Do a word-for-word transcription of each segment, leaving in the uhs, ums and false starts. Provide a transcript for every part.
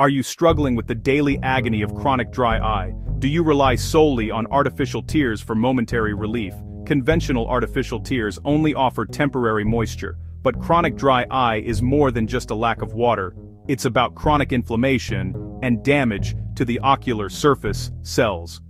Are you struggling with the daily agony of chronic dry eye? Do you rely solely on artificial tears for momentary relief? Conventional artificial tears only offer temporary moisture, but chronic dry eye is more than just a lack of water. It's about chronic inflammation and damage to the ocular surface cells.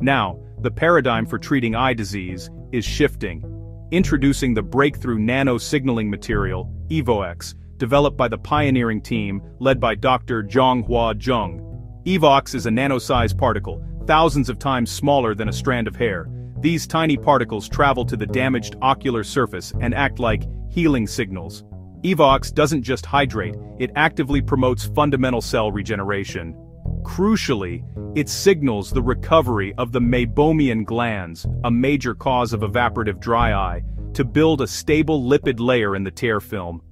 Now, the paradigm for treating eye disease is shifting. Introducing the breakthrough nano-signaling material, EvoX, developed by the pioneering team led by Doctor Jong-Hwa Jung. EvoX is a nano-sized particle, thousands of times smaller than a strand of hair. These tiny particles travel to the damaged ocular surface and act like healing signals. EvoX doesn't just hydrate, it actively promotes fundamental cell regeneration. Crucially, it signals the recovery of the meibomian glands, a major cause of evaporative dry eye, to build a stable lipid layer in the tear film.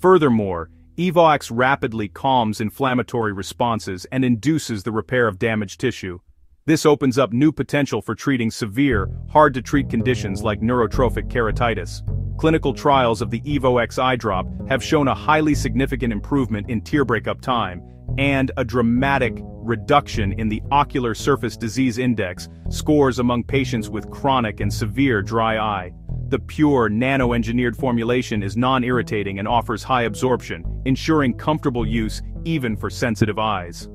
Furthermore, EvoX rapidly calms inflammatory responses and induces the repair of damaged tissue. This opens up new potential for treating severe, hard-to-treat conditions like neurotrophic keratitis. Clinical trials of the EvoX eye drop have shown a highly significant improvement in tear breakup time and a dramatic reduction in the ocular surface disease index scores among patients with chronic and severe dry eye. The pure, nano-engineered formulation is non-irritating and offers high absorption, ensuring comfortable use even for sensitive eyes.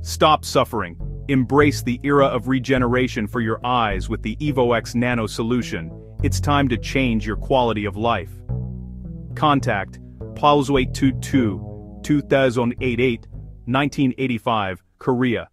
Stop suffering. Embrace the era of regeneration for your eyes with the EvoX Nano solution. It's time to change your quality of life. Contact Paul eight two two, two thousand eighty-eight, nineteen eighty-five, Korea.